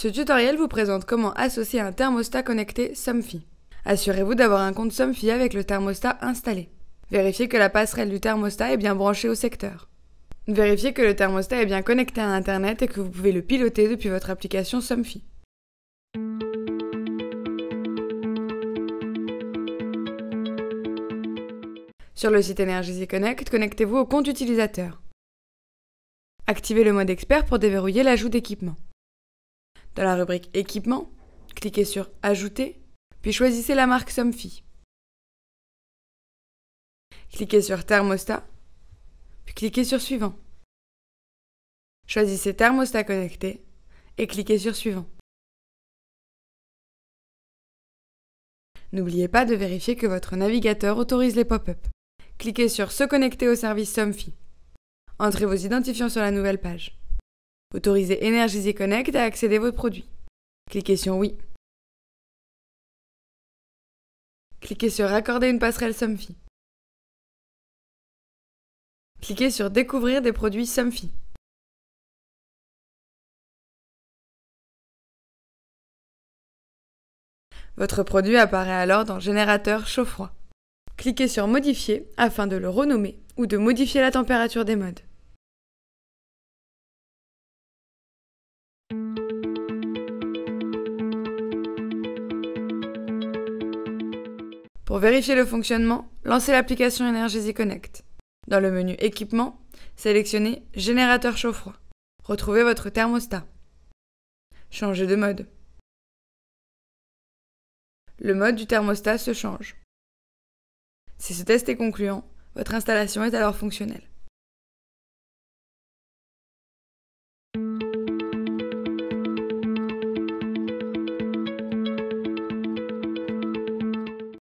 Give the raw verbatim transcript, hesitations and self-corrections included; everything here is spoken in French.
Ce tutoriel vous présente comment associer un thermostat connecté Somfy. Assurez-vous d'avoir un compte Somfy avec le thermostat installé. Vérifiez que la passerelle du thermostat est bien branchée au secteur. Vérifiez que le thermostat est bien connecté à Internet et que vous pouvez le piloter depuis votre application Somfy. Sur le site Energeasy Connect, connectez-vous au compte utilisateur. Activez le mode expert pour déverrouiller l'ajout d'équipement. Dans la rubrique Équipement, cliquez sur Ajouter, puis choisissez la marque Somfy. Cliquez sur Thermostat, puis cliquez sur Suivant. Choisissez Thermostat connecté et cliquez sur Suivant. N'oubliez pas de vérifier que votre navigateur autorise les pop-up. Cliquez sur Se connecter au service Somfy. Entrez vos identifiants sur la nouvelle page. Autorisez Energeasy Connect à accéder à vos produits. Cliquez sur Oui. Cliquez sur Raccorder une passerelle Somfy. Cliquez sur Découvrir des produits Somfy. Votre produit apparaît alors dans Générateur chaud-froid. Cliquez sur Modifier afin de le renommer ou de modifier la température des modes. Pour vérifier le fonctionnement, lancez l'application Energeasy Connect. Dans le menu Équipement, sélectionnez Générateur chaud-froid. Retrouvez votre thermostat. Changez de mode. Le mode du thermostat se change. Si ce test est concluant, votre installation est alors fonctionnelle.